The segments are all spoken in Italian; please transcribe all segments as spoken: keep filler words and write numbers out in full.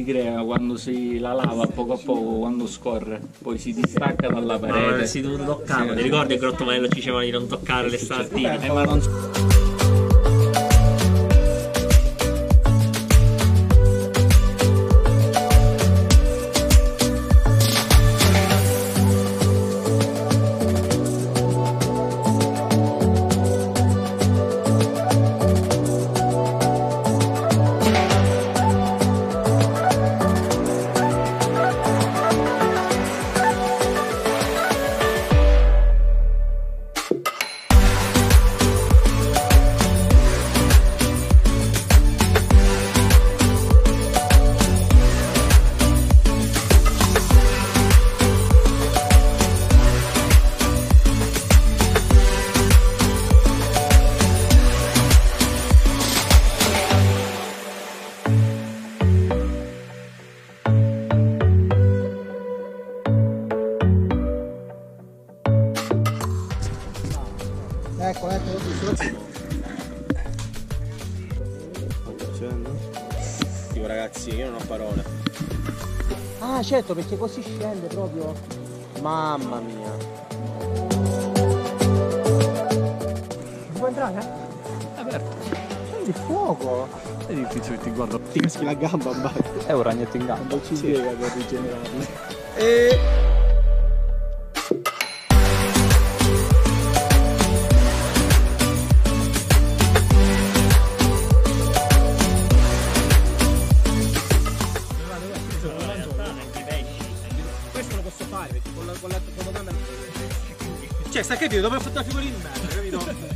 si crea quando si la lava poco a poco, quando scorre, poi si distacca dalla parete. Ma si non toccava, ti ricordi che Grottomanello ci diceva di non toccare le sartine? Eh, ma non... Ecco, ecco, lo sto facendo. Io ragazzi, io non ho parole. Ah, certo, perché così scende proprio. Mamma mia. Ti puoi entrare? È aperto. Prendi fuoco. Vedi il tizio che ti guarda. Ti caschi la gamba, vai. È un ragnetto in gamba. Non ci spiega per rigenerarlo. E... Cioè, sta capito, dopo aver fatto la figurina in merda, capito?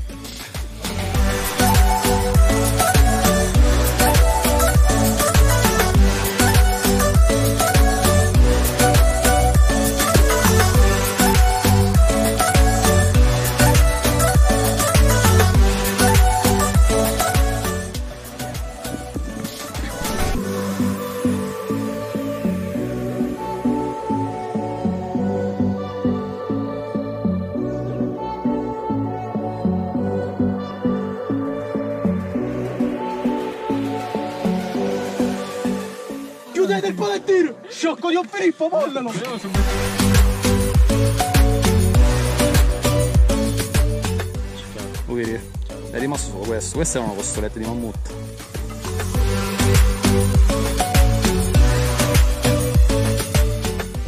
Chiudete il palettino! Sciocco di un Filippo, mollalo! Ugiri, è rimasto solo questo, questa è una costoletta di mammut.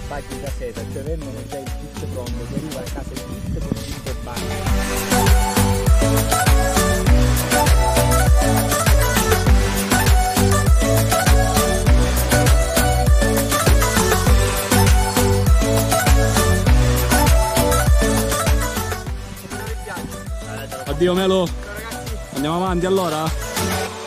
Bagni da seta, cioè vengono già il tizio pronto, che arriva a casa il tizio con cinque bagni. Addio Melo, andiamo avanti allora?